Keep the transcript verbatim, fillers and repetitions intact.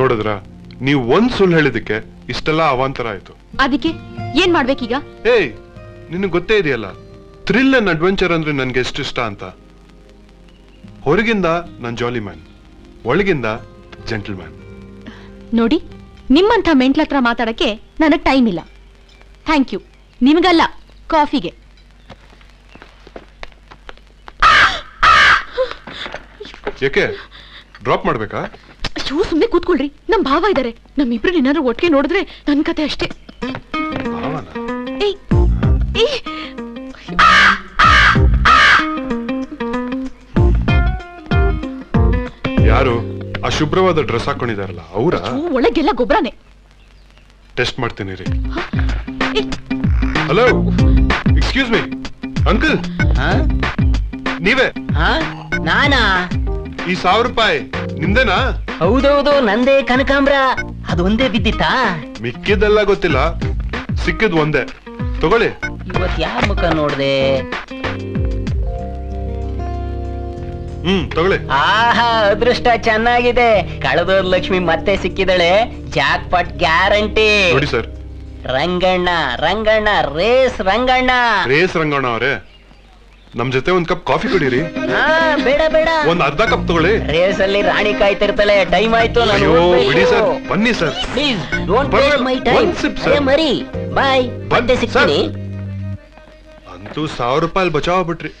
ನೋಡಿದ್ರಾ ನೀವು ಒಂದ್ ಸುಳ್ಳು ಹೇಳಿದಕ್ಕೆ ಇಷ್ಟೆಲ್ಲ ಅವಾಂತರ ಆಯ್ತು. ಅದಕ್ಕೆ ಏನು ಮಾಡಬೇಕು ಈಗ? ಏ ನಿನಗೆ ಗೊತ್ತೇ ಇದೆಯಲ್ಲ ಥ್ರಿಲ್ ಅಂಡ್ ಅಡ್ವೆಂಚರ್ ಅಂದ್ರೆ ನನಗೆ ಎಷ್ಟು ಇಷ್ಟ ಅಂತ. ಹೊರಗಿಂದ ನಾನು ಜಾಲಿ ಮ್ಯಾನ್, ಒಳಗಿಂದ ಜೆಂಟಲ್ ಮ್ಯಾನ್. ನೋಡಿ ನಿಮ್ಮಂತ ಮೆಂಟ್ಲತ್ರ ಮಾತಾಡಕ್ಕೆ ನನಗೆ ಟೈಮ್ ಇಲ್ಲ. ಥ್ಯಾಂಕ್ ಯು ನಿಮಗಲ್ಲ ಕಾಫಿಗೆ. ಯಾಕೆ ಡ್ರಾಪ್ ಮಾಡ್ಬೇಕಾ? ಅಯ್ಯೋ ಸುಮ್ಮನೆ ಕೂತ್ಕೊಳ್ರಿ, ನಮ್ ಭಾವ ಇದಾರೆ. ನಮ್ಮಿಬ್ರು ಏನಾದ್ರು ಒಟ್ಟಿಗೆ ನೋಡಿದ್ರೆ ನನ್ ಕತೆ ಅಷ್ಟೇ. ಯಾರು ಆ ಶುಭ್ರವಾದ ಡ್ರೆಸ್ ಹಾಕೊಂಡಿದಾರಲ್ಲ ಅವರ? ಒಳಗೆಲ್ಲ ಗೊಬ್ಬರನೇ. ಟೆಸ್ಟ್ ಮಾಡ್ತೀನಿ ರೀ. ಹಲೋ ಎಕ್ಸ್ಕ್ಯೂಸ್ ಮೀ ಅಂಕಲ್, ನೀವೇ? ನಾನಾ? ಈ ಸಾವಿರ ರೂಪಾಯಿ ನಿಮ್ದೇನಾ? ಹೌದೌದು ನಂದೇ ಕನಕಾಂಬ್ರ. ಅದೊಂದೇ ಬಿದ್ದಿತ್ತಾ? ಮಿಕ್ಕಿದೆಲ್ಲ ಗೊತ್ತಿಲ್ಲ, ಸಿಕ್ಕಿದ್ ಒಂದೇ. ತಗೊಳ್ಳಿ. ಇವತ್ ಯಾರ ಮುಖ ನೋಡ್ದೆ? ಹ್ಮ್ ತಗೊಳ್ಳಿ. ಆಹಾ ಅದೃಷ್ಟ ಚೆನ್ನಾಗಿದೆ, ಕಳೆದೋದ್ ಲಕ್ಷ್ಮಿ ಮತ್ತೆ ಸಿಕ್ಕಿದಳೆ. Jackpot guarantee. ನೋಡಿ sir, Ranganna Ranganna race Ranganna race Ranganna ಅವರೇ, ನಮ್ ಜೊತೆ ಒಂದ್ ಕಪ್ ಕಾಫಿ ಕುಡೀರಿ. ಬೇಡ ಬೇಡ, ಒಂದ್ ಅರ್ಧ ಕಪ್ ತಗೊಳ್ಳಿ. ರೇಸ್ ಅಲ್ಲಿ ರಾಣಿ ಕಾಯ್ತಿರ್ತಾಳೆ. ಟೈಮ್ ಆಯ್ತು. ಬಿಡಿ ಸರ್, ಬನ್ನಿ sir. Please don't take my time. ಮರಿ ಬಾಯ್ ಬಂದೆ ಸಿಗ್ತೀನಿ. ಅಂತೂ ಸಾವಿರ ರೂಪಾಯಿ ಬಚಾವ್ ಬಿಟ್ರಿ.